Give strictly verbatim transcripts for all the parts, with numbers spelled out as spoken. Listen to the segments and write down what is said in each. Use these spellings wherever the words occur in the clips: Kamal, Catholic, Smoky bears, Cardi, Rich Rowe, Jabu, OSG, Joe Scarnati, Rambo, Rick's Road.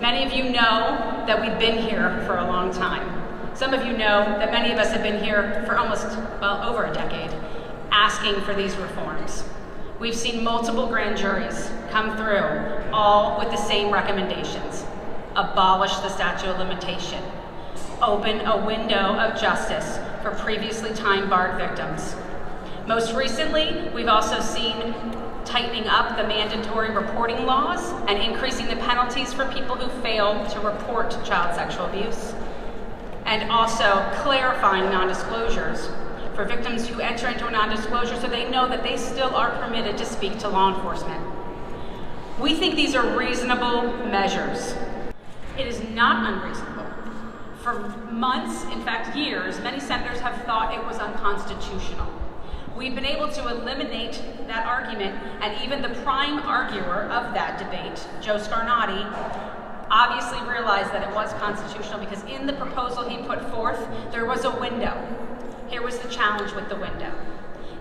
Many of you know that we've been here for a long time. Some of you know that many of us have been here for almost, well, over a decade, asking for these reforms. We've seen multiple grand juries come through, all with the same recommendations. Abolish the statute of limitation. Open a window of justice for previously time-barred victims. Most recently, we've also seen tightening up the mandatory reporting laws and increasing the penalties for people who fail to report child sexual abuse, and also clarifying non-disclosures for victims who enter into a non-disclosure so they know that they still are permitted to speak to law enforcement. We think these are reasonable measures. It is not unreasonable. For months, in fact years, many senators have thought it was unconstitutional. We've been able to eliminate that argument, and even the prime arguer of that debate, Joe Scarnati, obviously realized that it was constitutional because in the proposal he put forth, there was a window. Here was the challenge with the window.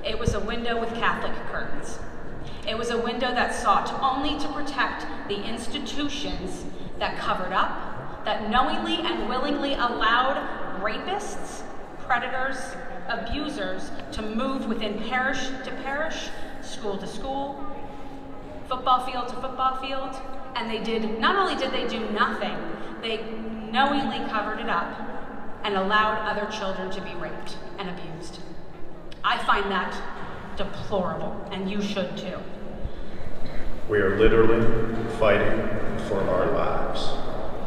It was a window with Catholic curtains. It was a window that sought only to protect the institutions that covered up, that knowingly and willingly allowed rapists, predators, abusers to move within parish to parish, school to school, football field to football field, and they did, not only did they do nothing, they knowingly covered it up and allowed other children to be raped and abused. I find that deplorable, and you should too. We are literally fighting for our lives,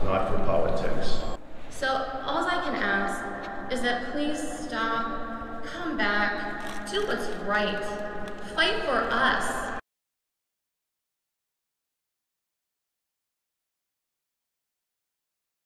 not for politics. So all I can ask is that please stop, come back, do what's right, fight for us.